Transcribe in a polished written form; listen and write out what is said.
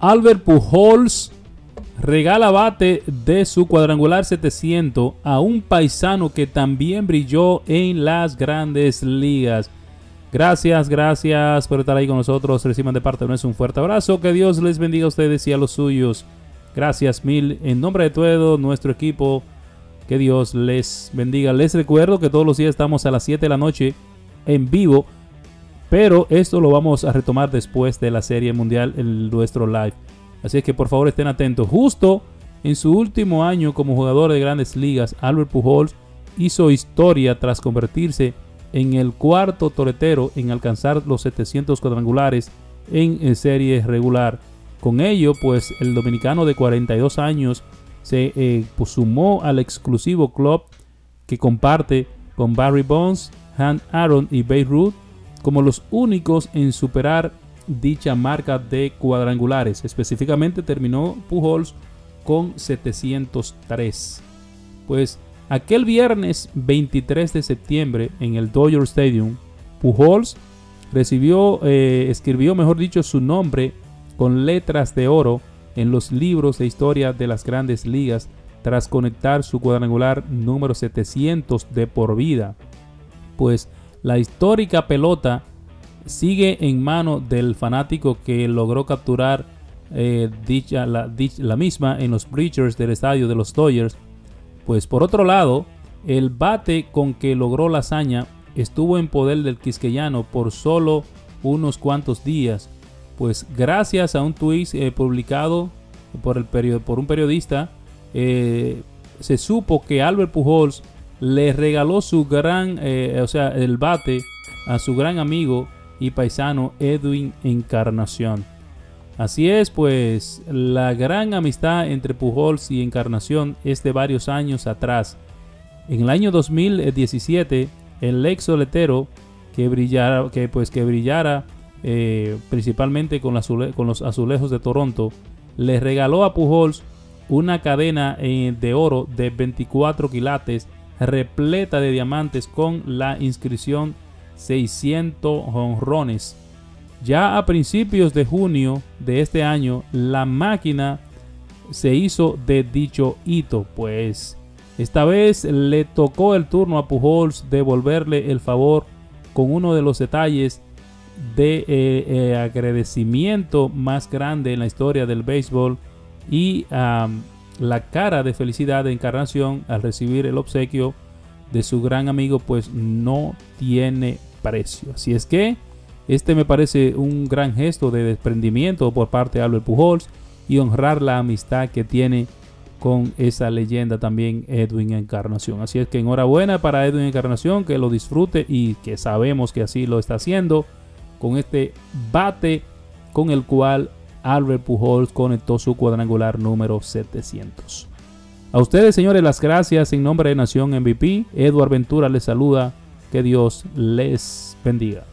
Albert Pujols regala bate de su cuadrangular 700 a un paisano que también brilló en las grandes ligas. Gracias por estar ahí con nosotros. Reciban de parte de nosotros un fuerte abrazo. Que Dios les bendiga a ustedes y a los suyos. Gracias mil. En nombre de todo nuestro equipo, que Dios les bendiga. Les recuerdo que todos los días estamos a las 7 de la noche en vivo. Pero esto lo vamos a retomar después de la Serie Mundial en nuestro live. Así es que por favor estén atentos. Justo en su último año como jugador de grandes ligas, Albert Pujols hizo historia tras convertirse en el cuarto toretero en alcanzar los 700 cuadrangulares en serie regular. Con ello, pues el dominicano de 42 años se sumó al exclusivo club que comparte con Barry Bonds, Hank Aaron y Babe Ruth como los únicos en superar dicha marca de cuadrangulares. Específicamente terminó Pujols con 703. Pues aquel viernes 23 de septiembre en el Dodger Stadium, Pujols escribió, mejor dicho, su nombre con letras de oro en los libros de historia de las grandes ligas tras conectar su cuadrangular número 700 de por vida. Pues la histórica pelota sigue en mano del fanático que logró capturar la misma en los bleachers del estadio de los Dodgers. Pues por otro lado, el bate con que logró la hazaña estuvo en poder del quisqueyano por solo unos cuantos días, pues gracias a un tuit publicado por un periodista, se supo que Albert Pujols le regaló su el bate a su gran amigo y paisano Edwin Encarnación. Así es, pues la gran amistad entre Pujols y Encarnación es de varios años atrás. En el año 2017, el ex soletero que brillara principalmente con los azulejos de Toronto, le regaló a Pujols una cadena de oro de 24 quilates repleta de diamantes con la inscripción 600 jonrones. Ya a principios de junio de este año, la máquina se hizo de dicho hito, pues esta vez le tocó el turno a Pujols devolverle el favor con uno de los detalles de agradecimiento más grande en la historia del béisbol y la cara de felicidad de Encarnación al recibir el obsequio de su gran amigo, pues no tiene precio. Así es que este me parece un gran gesto de desprendimiento por parte de Albert Pujols y honrar la amistad que tiene con esa leyenda también Edwin Encarnación. Así es que enhorabuena para Edwin Encarnación, que lo disfrute y que sabemos que así lo está haciendo con este bate con el cual Albert Pujols conectó su cuadrangular número 700. A ustedes, señores, las gracias en nombre de Nación MVP. Edward Ventura les saluda. Que Dios les bendiga.